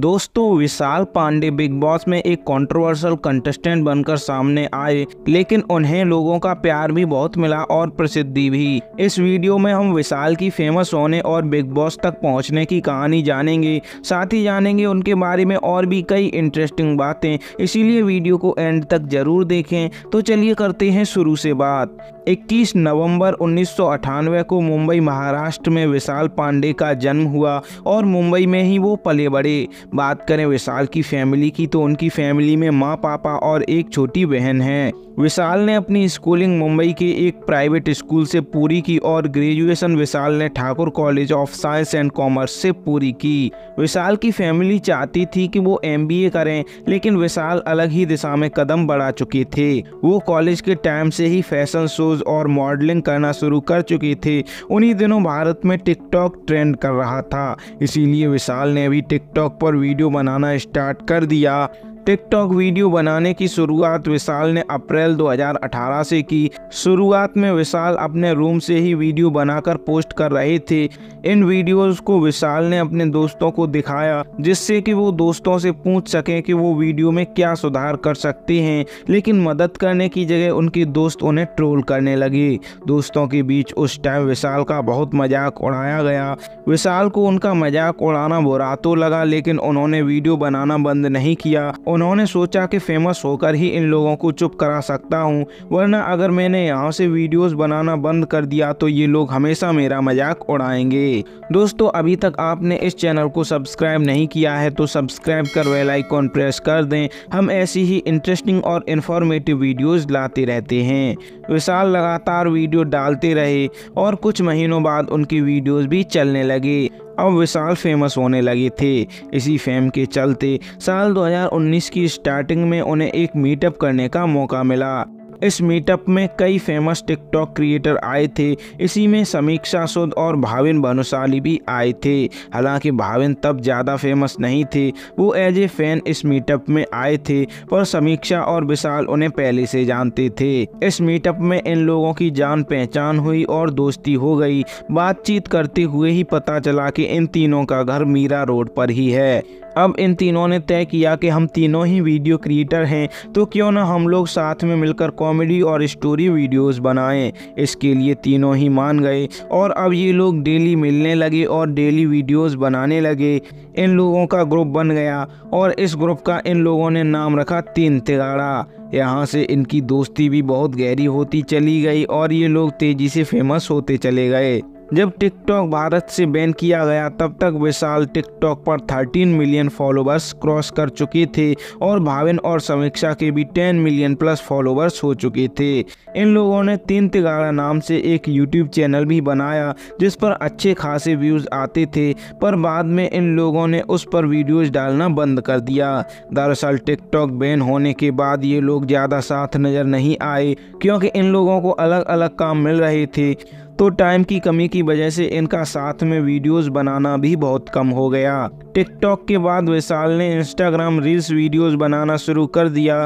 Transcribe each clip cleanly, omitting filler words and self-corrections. दोस्तों विशाल Pandey big boss में एक कंट्रोवर्शियल कंटेस्टेंट बनकर सामने आए, लेकिन उन्हें लोगों का प्यार भी बहुत मिला और प्रसिद्धि भी। इस वीडियो में हम विशाल की फेमस होने और बिग बॉस तक पहुंचने की कहानी जानेंगे, साथ ही जानेंगे उनके बारे में और भी कई इंटरेस्टिंग बातें, इसीलिए वीडियो को एंड तक जरूर देखें। तो चलिए करते हैं शुरू से बात। 21 नवंबर 1998 को मुंबई महाराष्ट्र में विशाल पांडे का जन्म हुआ और मुंबई में ही वो पले बड़े। बात करें विशाल की फैमिली की तो उनकी फैमिली में माँ, पापा और एक छोटी बहन है। विशाल ने अपनी स्कूलिंग मुंबई के एक प्राइवेट स्कूल से पूरी की और ग्रेजुएशन विशाल ने Thakur college of science and commerce से पूरी की। विशाल की फैमिली चाहती थी कि वो MBA करें, लेकिन विशाल अलग ही दिशा में कदम बढ़ा चुके थे। वो कॉलेज के टाइम से ही फैशन शोज और मॉडलिंग करना शुरू कर चुके थे। उन्हीं दिनों भारत में टिकटॉक ट्रेंड कर रहा था, इसीलिए विशाल ने भी टिकटॉक पर वीडियो बनाना स्टार्ट कर दिया। टिकटॉक वीडियो बनाने की शुरुआत विशाल ने अप्रैल 2018 से की। शुरुआत में विशाल अपने रूम से ही वीडियो बनाकर पोस्ट कर रहे थे। इन वीडियोस को विशाल ने अपने दोस्तों को दिखाया, जिससे कि वो दोस्तों से पूछ सकें कि वो वीडियो में क्या सुधार कर सकते हैं, लेकिन मदद करने की जगह उनके दोस्त उन्हें ट्रोल करने लगे। दोस्तों के बीच उस टाइम विशाल का बहुत मजाक उड़ाया गया। विशाल को उनका मजाक उड़ाना बुरा तो लगा, लेकिन उन्होंने वीडियो बनाना बंद नहीं किया। उन्होंने सोचा कि फेमस होकर ही इन लोगों को चुप करा सकता हूँ, वरना अगर मैंने यहाँ से वीडियोस बनाना बंद कर दिया तो ये लोग हमेशा मेरा मजाक उड़ाएंगे। दोस्तों अभी तक आपने इस चैनल को सब्सक्राइब नहीं किया है तो सब्सक्राइब कर बेल आइकॉन प्रेस कर दें। हम ऐसी ही इंटरेस्टिंग और इन्फॉर्मेटिव वीडियोस लाते रहते हैं। विशाल लगातार वीडियो डालते रहे और कुछ महीनों बाद उनकी वीडियोस भी चलने लगे। अब विशाल फेमस होने लगे थे। इसी फेम के चलते साल 2019 की स्टार्टिंग में उन्हें एक मीटअप करने का मौका मिला। इस मीटअप में कई फेमस टिकटॉक क्रिएटर आए थे। इसी में समीक्षा सूद और भाविन भानुशाली भी आए थे। हालांकि भाविन तब ज़्यादा फेमस नहीं थे, वो एज ए फैन इस मीटअप में आए थे, पर समीक्षा और विशाल उन्हें पहले से जानते थे। इस मीटअप में इन लोगों की जान पहचान हुई और दोस्ती हो गई। बातचीत करते हुए ही पता चला कि इन तीनों का घर मीरा रोड पर ही है। अब इन तीनों ने तय किया कि हम तीनों ही वीडियो क्रिएटर हैं, तो क्यों ना हम लोग साथ में मिलकर कॉमेडी और स्टोरी वीडियोस बनाएं। इसके लिए तीनों ही मान गए और अब ये लोग डेली मिलने लगे और डेली वीडियोस बनाने लगे। इन लोगों का ग्रुप बन गया और इस ग्रुप का इन लोगों ने नाम रखा 3 तिगाड़ा। यहाँ से इनकी दोस्ती भी बहुत गहरी होती चली गई और ये लोग तेज़ी से फेमस होते चले गए। जब टिकटॉक भारत से बैन किया गया तब तक विशाल टिकटॉक पर 13 मिलियन फॉलोवर्स क्रॉस कर चुके थे और भाविन और समीक्षा के भी 10 मिलियन प्लस फॉलोवर्स हो चुके थे। इन लोगों ने 3 तिगाड़ा नाम से एक यूट्यूब चैनल भी बनाया, जिस पर अच्छे खासे व्यूज़ आते थे, पर बाद में इन लोगों ने उस पर वीडियोज़ डालना बंद कर दिया। दरअसल टिकटॉक बैन होने के बाद ये लोग ज़्यादा साथ नज़र नहीं आए, क्योंकि इन लोगों को अलग अलग काम मिल रहे थे, तो टाइम की कमी की वजह से इनका साथ में वीडियोस बनाना भी बहुत कम हो गया। टिकटॉक के बाद विशाल ने इंस्टाग्राम रील्स वीडियोस बनाना शुरू कर दिया।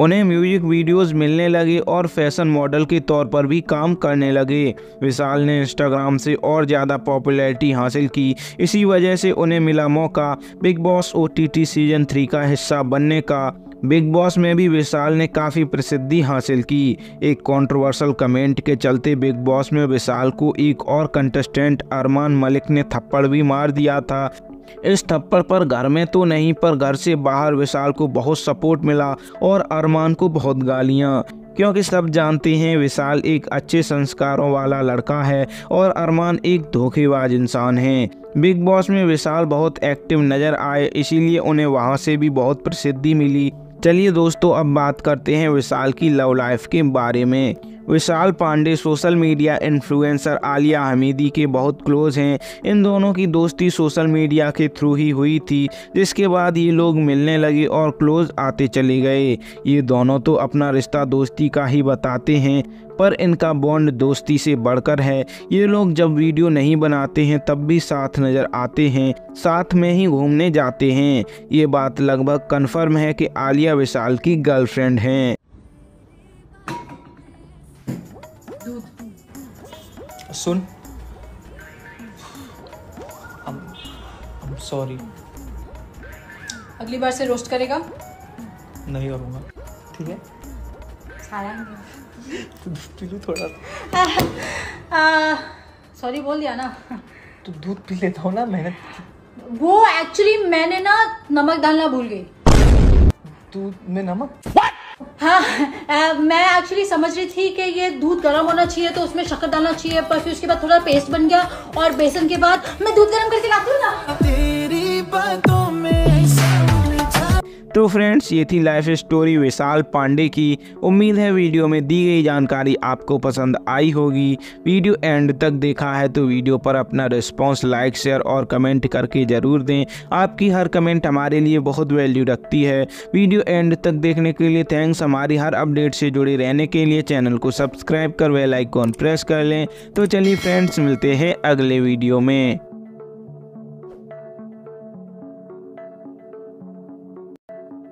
उन्हें म्यूजिक वीडियोस मिलने लगे और फैशन मॉडल के तौर पर भी काम करने लगे। विशाल ने इंस्टाग्राम से और ज़्यादा पॉपुलैरिटी हासिल की। इसी वजह से उन्हें मिला मौका बिग बॉस OTT सीजन 3 का हिस्सा बनने का। बिग बॉस में भी विशाल ने काफ़ी प्रसिद्धि हासिल की। एक कंट्रोवर्शियल कमेंट के चलते बिग बॉस में विशाल को एक और कंटेस्टेंट अरमान मलिक ने थप्पड़ भी मार दिया था। इस थप्पड़ पर घर में तो नहीं, पर घर से बाहर विशाल को बहुत सपोर्ट मिला और अरमान को बहुत गालियाँ, क्योंकि सब जानते हैं विशाल एक अच्छे संस्कारों वाला लड़का है और अरमान एक धोखेबाज इंसान है। बिग बॉस में विशाल बहुत एक्टिव नज़र आए, इसीलिए उन्हें वहाँ से भी बहुत प्रसिद्धि मिली। चलिए दोस्तों अब बात करते हैं विशाल की लव लाइफ के बारे में। Vishal Pandey social media influencer Alia Amiri के बहुत क्लोज हैं। इन दोनों की दोस्ती सोशल मीडिया के थ्रू ही हुई थी, जिसके बाद ये लोग मिलने लगे और क्लोज आते चले गए। ये दोनों तो अपना रिश्ता दोस्ती का ही बताते हैं, पर इनका बॉन्ड दोस्ती से बढ़कर है। ये लोग जब वीडियो नहीं बनाते हैं तब भी साथ नज़र आते हैं, साथ में ही घूमने जाते हैं। ये बात लगभग कन्फर्म है कि आलिया विशाल की गर्लफ्रेंड हैं। सुन, I'm sorry, अगली बार से रोस्ट करेगा? नहीं करूँगा, ठीक है? दूध थोड़ा सॉरी बोल दिया ना, तो दूध पी लेता हूँ ना। मैंने वो एक्चुअली मैंने ना नमक डालना भूल गई दूध में। नमक? हाँ मैं एक्चुअली समझ रही थी कि ये दूध गर्म होना चाहिए तो उसमें शक्कर डालना चाहिए, पर फिर उसके बाद थोड़ा पेस्ट बन गया और बेसन के बाद मैं दूध गर्म करके लाती हूँ ना। तेरी बातों में। तो फ्रेंड्स ये थी लाइफ स्टोरी विशाल पांडे की। उम्मीद है वीडियो में दी गई जानकारी आपको पसंद आई होगी। वीडियो एंड तक देखा है तो वीडियो पर अपना रिस्पॉन्स लाइक शेयर और कमेंट करके ज़रूर दें। आपकी हर कमेंट हमारे लिए बहुत वैल्यू रखती है। वीडियो एंड तक देखने के लिए थैंक्स। हमारी हर अपडेट से जुड़े रहने के लिए चैनल को सब्सक्राइब कर बेल आइकॉन प्रेस कर लें। तो चलिए फ्रेंड्स मिलते हैं अगले वीडियो में।